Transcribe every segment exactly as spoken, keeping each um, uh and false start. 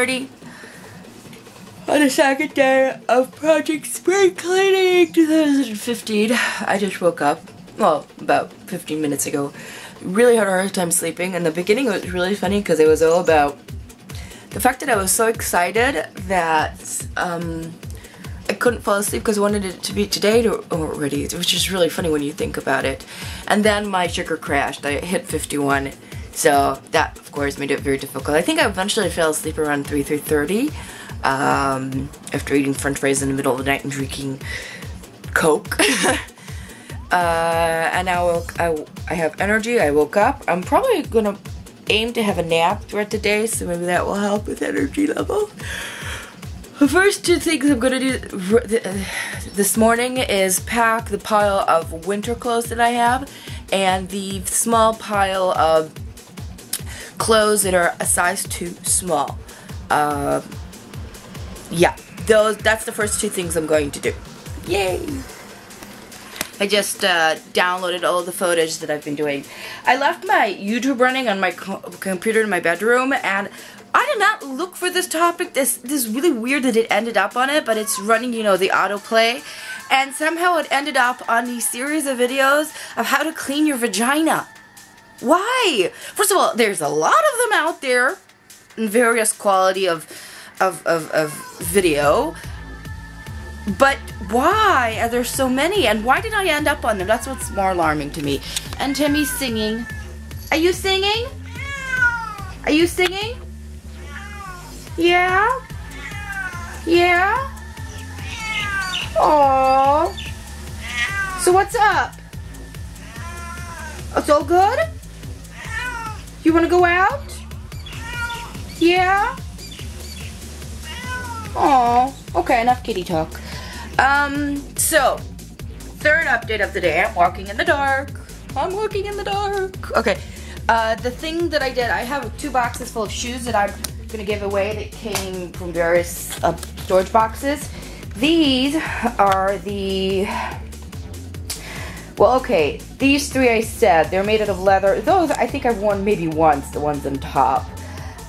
thirty on the second day of Project Spring Cleaning twenty fifteen. I just woke up, well, about fifteen minutes ago. Really had a hard time sleeping. In the beginning it was really funny because it was all about the fact that I was so excited that um, I couldn't fall asleep because I wanted it to be today to, already, which is really funny when you think about it. And then my sugar crashed. I hit fifty-one, so that of course made it very difficult. I think I eventually fell asleep around three, three thirty um, after eating french fries in the middle of the night and drinking Coke. Uh, and I, woke, I, I have energy. I woke up. I'm probably going to aim to have a nap throughout the day, so maybe that will help with energy level. The first two things I'm going to do this morning is pack the pile of winter clothes that I have and the small pile of clothes that are a size too small. Uh, yeah, those. That's the first two things I'm going to do. Yay! I just uh, downloaded all the footage that I've been doing. I left my YouTube running on my co computer in my bedroom, and I did not look for this topic. This, this is really weird that it ended up on it, but it's running, you know, the autoplay. And somehow it ended up on these series of videos of how to clean your vagina. Why? First of all, there's a lot of them out there in various quality of, of, of, of video. But why are there so many, and why did I end up on them? That's what's more alarming to me. And Timmy's singing. Are you singing? Are you singing? Yeah? Yeah? Aww. So what's up? It's all good? You want to go out? Yeah? Aww. Okay, enough kitty talk. Um, so, third update of the day. I'm walking in the dark. I'm walking in the dark. Okay, uh, the thing that I did, I have two boxes full of shoes that I'm going to give away that came from various uh, storage boxes. These are the, well, okay, these three I said, they're made out of leather. Those I think I've worn maybe once, the ones on top.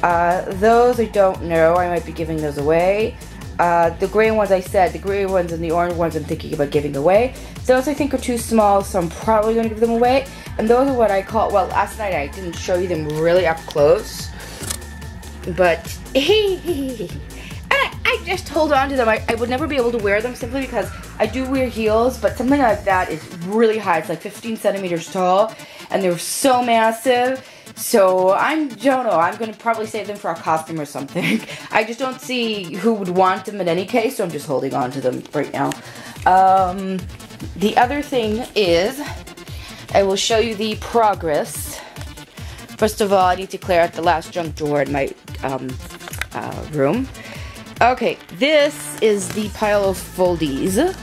Uh, those I don't know. I might be giving those away. Uh, the gray ones I said, the gray ones and the orange ones I'm thinking about giving away. Those I think are too small, so I'm probably going to give them away. And those are what I call, well, last night I didn't show you them really up close. But, and I, I just hold on to them. I, I would never be able to wear them simply because I do wear heels, but something like that is really high. It's like fifteen centimeters tall, and they're so massive. So, I don't know, I'm going to probably save them for a costume or something. I just don't see who would want them in any case, so I'm just holding on to them right now. Um, the other thing is, I will show you the progress. First of all, I need to clear out the last junk drawer in my um, uh, room. Okay, this is the pile of foldies.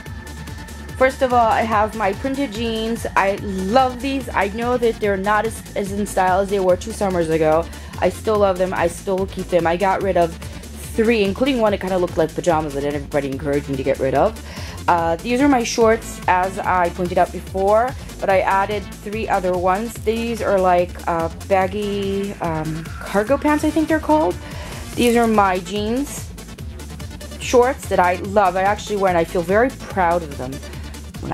First of all, I have my printed jeans. I love these. I know that they're not as, as in style as they were two summers ago. I still love them. I still will keep them. I got rid of three, including one that kind of looked like pajamas that everybody encouraged me to get rid of. Uh, these are my shorts, as I pointed out before, but I added three other ones. These are like uh, baggy um, cargo pants, I think they're called. These are my jeans, shorts that I love. I actually wear and I feel very proud of them.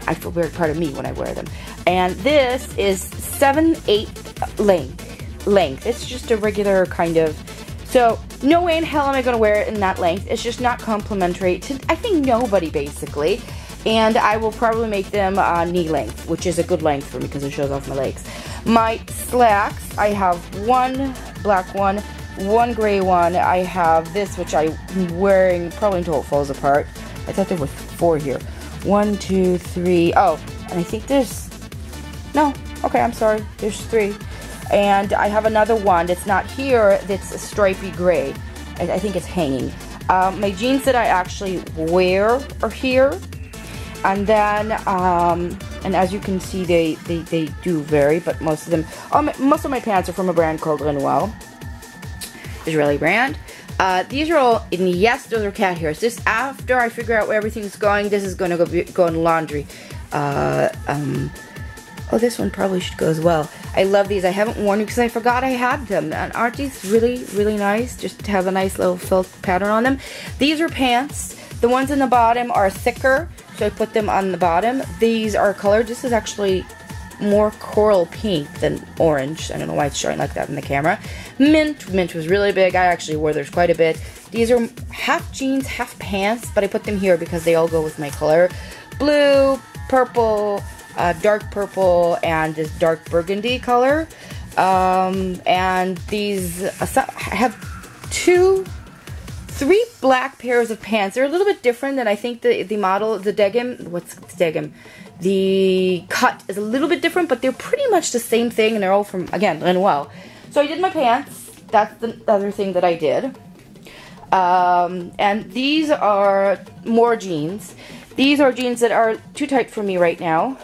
I feel very proud of me when I wear them. And this is seven eighths length. Length. It's just a regular kind of... So, no way in hell am I going to wear it in that length. It's just not complimentary to, I think, nobody, basically. And I will probably make them uh, knee length, which is a good length for me because it shows off my legs. My slacks, I have one black one, one gray one. I have this, which I'm wearing probably until it falls apart. I thought there were four here. One, two, three. Oh, and I think there's, no, okay, I'm sorry, there's three. And I have another one that's not here, that's a stripy gray. I, I think it's hanging. Um, my jeans that I actually wear are here. And then, um, and as you can see, they, they, they do vary, but most of them, um, most of my pants are from a brand called Renwell, Israeli brand. Uh, these are all, and yes, those are cat hairs. This, after I figure out where everything's going, this is going to go, be, go in laundry. Uh, um, Oh, this one probably should go as well. I love these. I haven't worn them because I forgot I had them. And aren't these really, really nice? Just have a nice little felt pattern on them. These are pants. The ones in the bottom are thicker, so I put them on the bottom. These are colored. This is actually more coral pink than orange. I don't know why it's showing like that in the camera. Mint. Mint was really big. I actually wore theirs quite a bit. These are half jeans, half pants, but I put them here because they all go with my color. Blue, purple, uh, dark purple, and this dark burgundy color. Um, and these, uh, I have two, three black pairs of pants. They're a little bit different than I think the, the model, the Degim, what's the Degim? The cut is a little bit different, but they're pretty much the same thing, and they're all from, again, Renwell. So I did my pants. That's the other thing that I did. Um, and these are more jeans. These are jeans that are too tight for me right now.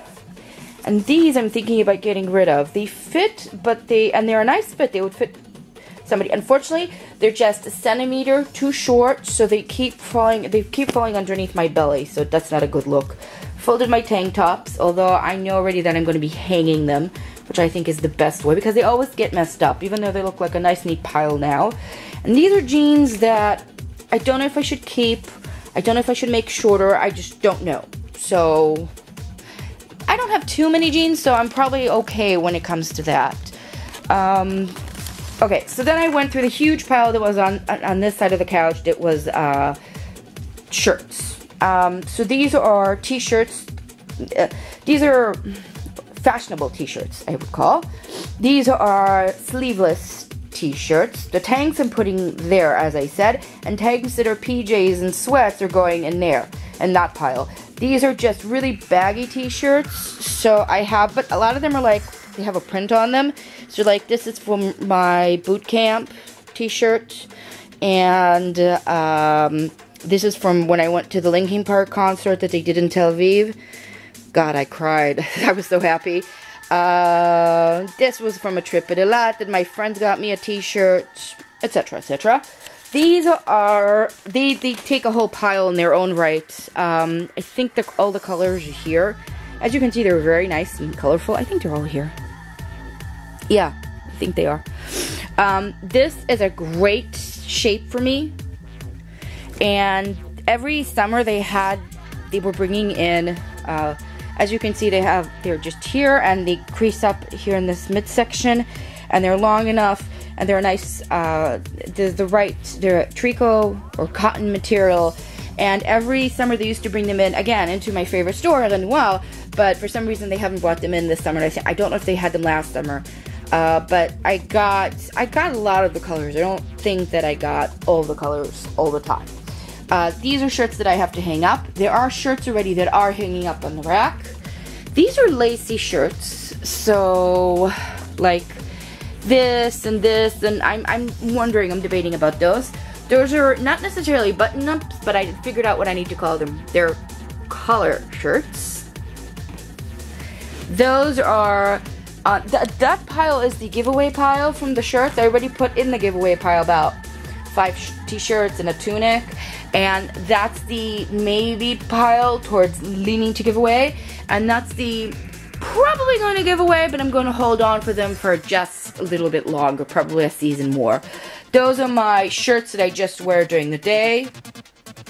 And these I'm thinking about getting rid of. They fit, but they, and they're a nice fit. They would fit somebody. Unfortunately, they're just a centimeter too short, so they keep falling, they keep falling underneath my belly, so that's not a good look. Folded my tank tops, although I know already that I'm going to be hanging them, which I think is the best way, because they always get messed up, even though they look like a nice neat pile now. And these are jeans that I don't know if I should keep. I don't know if I should make shorter. I just don't know. So I don't have too many jeans, so I'm probably okay when it comes to that. Um, okay, so then I went through the huge pile that was on, on this side of the couch. It was uh, shirts. Um, so these are t-shirts. Uh, these are fashionable t-shirts, I would call. These are sleeveless t-shirts. The tanks I'm putting there, as I said, and tanks that are P Js and sweats are going in there and that pile. These are just really baggy t-shirts, so I have, but a lot of them are like, they have a print on them. So like this is from my boot camp t-shirt, and um, this is from when I went to the Linkin Park concert that they did in Tel Aviv. God, I cried. I was so happy. Uh, this was from a trip at Elat that my friends got me a t-shirt, et cetera, et cetera. These are, they, they take a whole pile in their own right. Um, I think the, all the colors are here. As you can see, they're very nice and colorful. I think they're all here. Yeah, I think they are. Um, this is a great shape for me. And every summer they had, they were bringing in, uh, as you can see, they have, they're just here, and they crease up here in this midsection, and they're long enough, and they're nice, uh, the, the right, they're tricot or cotton material, and every summer they used to bring them in, again, into my favorite store, Renwell, but for some reason they haven't brought them in this summer. I don't know if they had them last summer, uh, but I got, I got a lot of the colors. I don't think that I got all the colors all the time. Uh, these are shirts that I have to hang up. There are shirts already that are hanging up on the rack. These are lacy shirts, so like this and this, and I'm, I'm wondering, I'm debating about those. Those are not necessarily button-ups, but I figured out what I need to call them. They're collar shirts. Those are, uh, th that pile is the giveaway pile from the shirts. I already put in the giveaway pile about five t-shirts and a tunic. And that's the maybe pile towards leaning to give away. And that's the probably going to give away, but I'm going to hold on for them for just a little bit longer, probably a season more. Those are my shirts that I just wear during the day.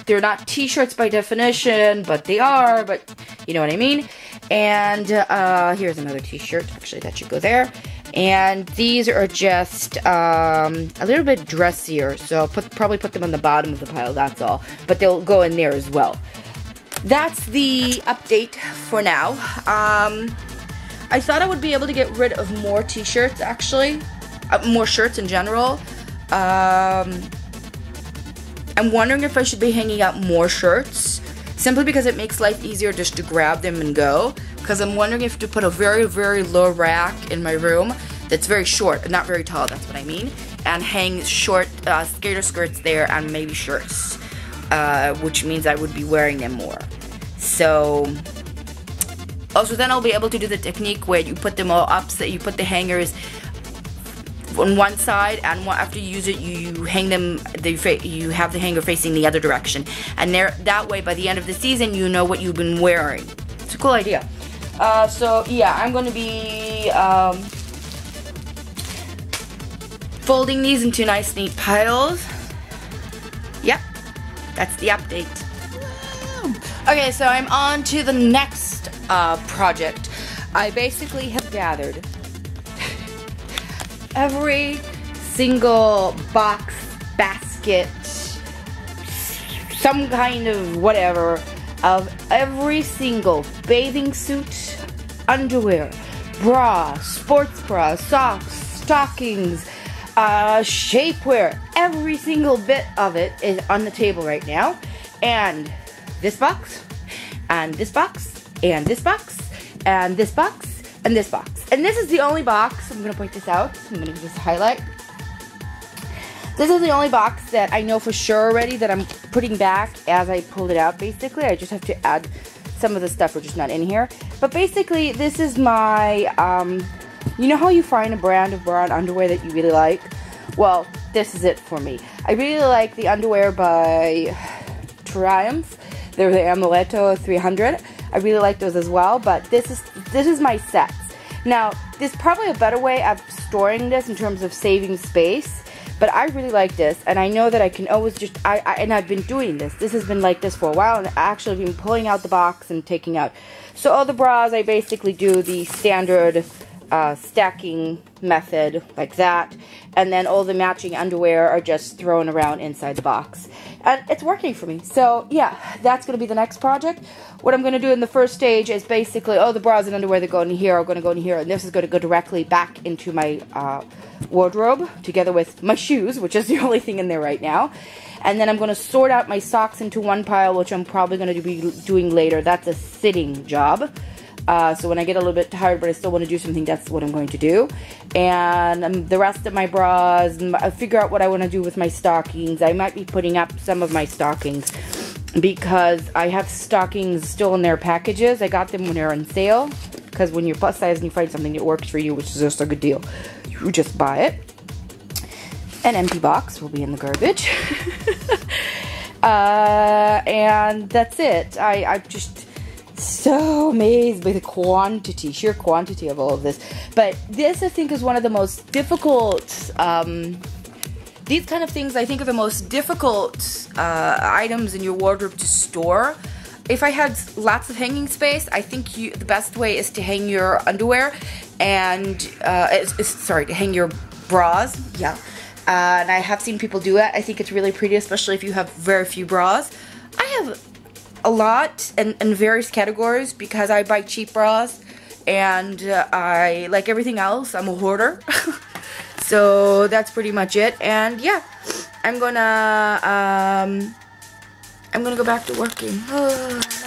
They're not t-shirts by definition, but they are, but you know what I mean. And uh, here's another t-shirt. Actually, that should go there. And these are just um, a little bit dressier, so I'll put, probably put them on the bottom of the pile, that's all. But they'll go in there as well. That's the update for now. Um, I thought I would be able to get rid of more t-shirts, actually. Uh, more shirts in general. Um, I'm wondering if I should be hanging out more shirts, simply because it makes life easier just to grab them and go. Because I'm wondering if to put a very, very low rack in my room that's very short, not very tall, that's what I mean, and hang short uh, skater skirts there and maybe shirts, uh, which means I would be wearing them more. So, also then I'll be able to do the technique where you put them all up, so you put the hangers on one side, and after you use it, you hang them, the, you have the hanger facing the other direction. And there, that way, by the end of the season, you know what you've been wearing. It's a cool idea. Uh, so yeah, I'm gonna be um, folding these into nice neat piles. Yep, that's the update. Okay, so I'm on to the next uh, project. I basically have gathered every single box, basket, some kind of whatever, of every single bathing suit, underwear, bra, sports bra, socks, stockings, uh, shapewear. Every single bit of it is on the table right now. And this box, and this box, and this box, and this box, and this box. And this is the only box, I'm gonna point this out, I'm gonna just highlight. This is the only box that I know for sure already that I'm putting back as I pulled it out, basically. I just have to add some of the stuff which is not in here. But basically, this is my, um, you know how you find a brand of brown underwear that you really like? Well, this is it for me. I really like the underwear by Triumph. They're the Amuleto three hundred. I really like those as well, but this is this is my sets. Now, there's probably a better way of storing this in terms of saving space, but I really like this, and I know that I can always just, I, I and I've been doing this. This has been like this for a while, and I've actually been pulling out the box and taking out. So all the bras, I basically do the standard uh, stacking method, like that, and then all the matching underwear are just thrown around inside the box. And it's working for me. So yeah, that's going to be the next project. What I'm going to do in the first stage is basically, oh, the bras and underwear that go in here are going to go in here, and this is going to go directly back into my uh, wardrobe, together with my shoes, which is the only thing in there right now. And then I'm going to sort out my socks into one pile, which I'm probably going to be doing later. That's a sitting job. Uh, so when I get a little bit tired, but I still want to do something, that's what I'm going to do. And um, the rest of my bras, I'll figure out what I want to do with my stockings. I might be putting up some of my stockings because I have stockings still in their packages. I got them when they're on sale, because when you're plus size and you find something that works for you, which is just a good deal, you just buy it. An empty box will be in the garbage. uh, and that's it. I, I just... so amazed by the quantity, sheer quantity of all of this. But this, I think, is one of the most difficult, um, these kind of things, I think, are the most difficult uh, items in your wardrobe to store. If I had lots of hanging space, I think you, the best way is to hang your underwear and, uh, it's, it's, sorry, to hang your bras, yeah. Uh, and I have seen people do that. I think it's really pretty, especially if you have very few bras. I have a lot in, in various categories because I buy cheap bras, and uh, I, like everything else, I'm a hoarder. So that's pretty much it. And yeah, I'm gonna um, I'm gonna go back to working.